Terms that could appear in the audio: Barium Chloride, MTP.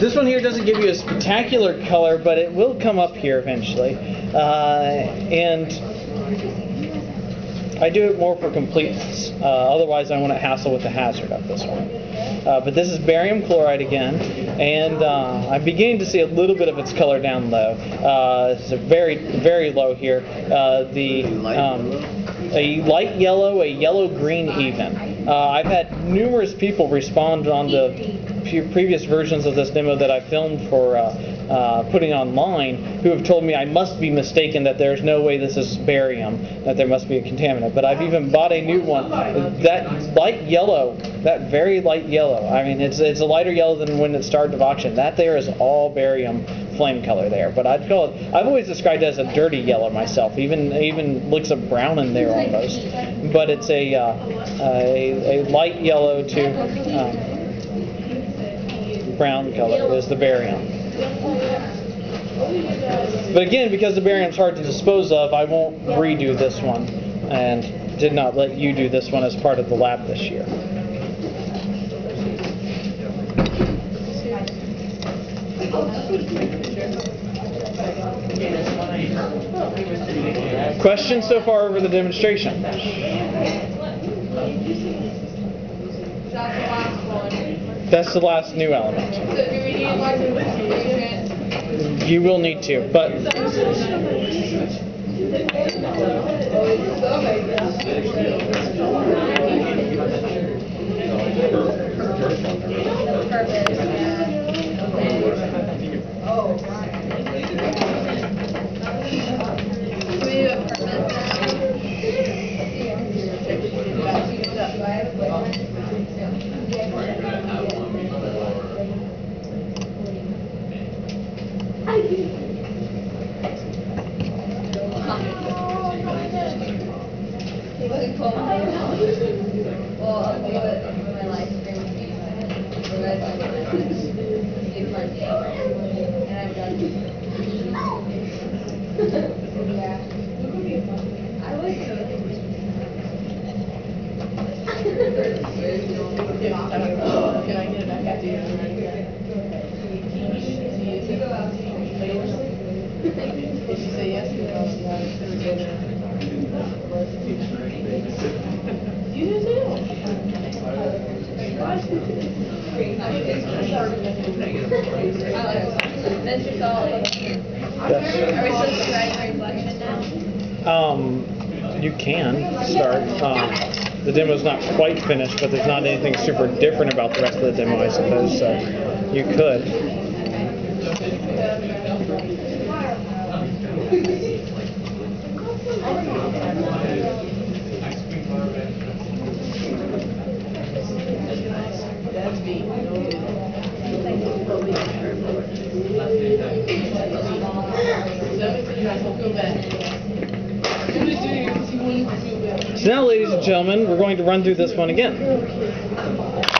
This one here doesn't give you a spectacular color, but it will come up here eventually. And I do it more for completeness. Otherwise, I want to hassle with the hazard of this one. But this is barium chloride again, and I'm beginning to see a little bit of its color down low. It's very, very low here. A light yellow, a yellow-green even. I've had numerous people respond on the previous versions of this demo that I filmed for putting online, who have told me I must be mistaken, that there's no way this is barium, that there must be a contaminant. But I've even bought a new one. That light yellow, that very light yellow, I mean, it's a lighter yellow than when it started to auction. That there is all barium flame color there, but I'd call it, I've always described it as a dirty yellow myself. Even looks of brown in there almost, but it's a light yellow to brown color is the barium. But again, because the barium's hard to dispose of, I won't redo this one, and did not let you do this one as part of the lab this year. Questions so far over the demonstration? That's the last new element. So do we need like a detergent? You will need to, but you can start. The demo's not quite finished, but there's not anything super different about the rest of the demo, I suppose, so you could. So now, ladies and gentlemen, we're going to run through this one again.